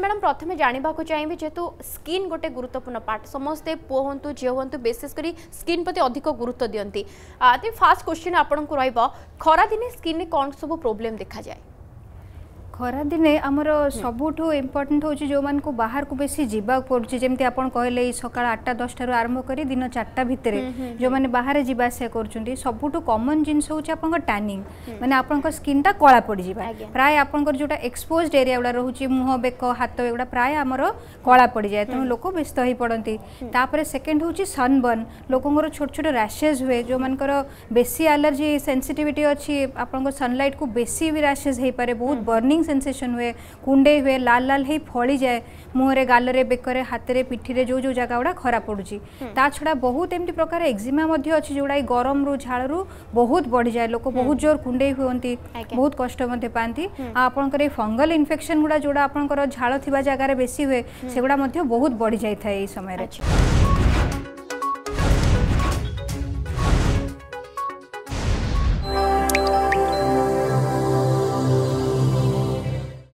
Madam प्रथम जानवा चाहिए जेहेतु स्किन गोटे गुरुत्वपूर्ण पार्ट समस्ते पुओ हूँ झील हूँ विशेषकर स्किन प्रति अधिक गुरुत्व दिखती ते फास्ट क्वेश्चन आपन को रहा खरा दिन स्किन कौन सब प्रोब्लेम देखा जाए। खरा दिने आमर सबुठ इम्पोर्टेंट हो जो मान को बाहर को बेसी जीवा पड़ी जमी आप कहले सका 8-10 ठार आरंभ कर दिन 4टा भितर जो मैंने बाहर जावासिया कर सबुठ कमन जिनस हूँ आप टैनिंग माने आपंक स्किन टा कला पड़ज प्राय आपंकर जोटा एक्सपोज एरिया गुड़ा रोचे मुह बेक हाथ एगुड़ा प्राय आमर कला पड़ जाए तेणु लोक व्यस्त हो पड़ती। तापर सेकेंड हूँ सनबर्न लोकंर छोट छोट रैशेज हुए जो मानकर बेसी एलर्जी सेंसिटिविटी अच्छी आपंक सनलाइट को बेसी भी रैशेज हो पाए बहुत बर्निंग सेंसेशन हुए कुंडे हुए लाल लाल ही फली जाए मुहरे गालरे बेकरे हाथरे पिठी जो जो जगह गुड़ा खराब पड़ुची। ता छड़ा बहुत एमती प्रकार एक्जिमा मध्य अछि जोड़ा गरम रु झाड़ रु बहुत बढ़ जाए लोक बहुत जोर कुंडे होती बहुत कष्ट मते पांती। आपनकर फंगल इन्फेक्शन गुड़ा जोड़ा आपनकर झाड़ थिबा जगह रे बेसी हुए सेगुड़ा मध्य बहुत बढ़ जाई थाए ए समय रे।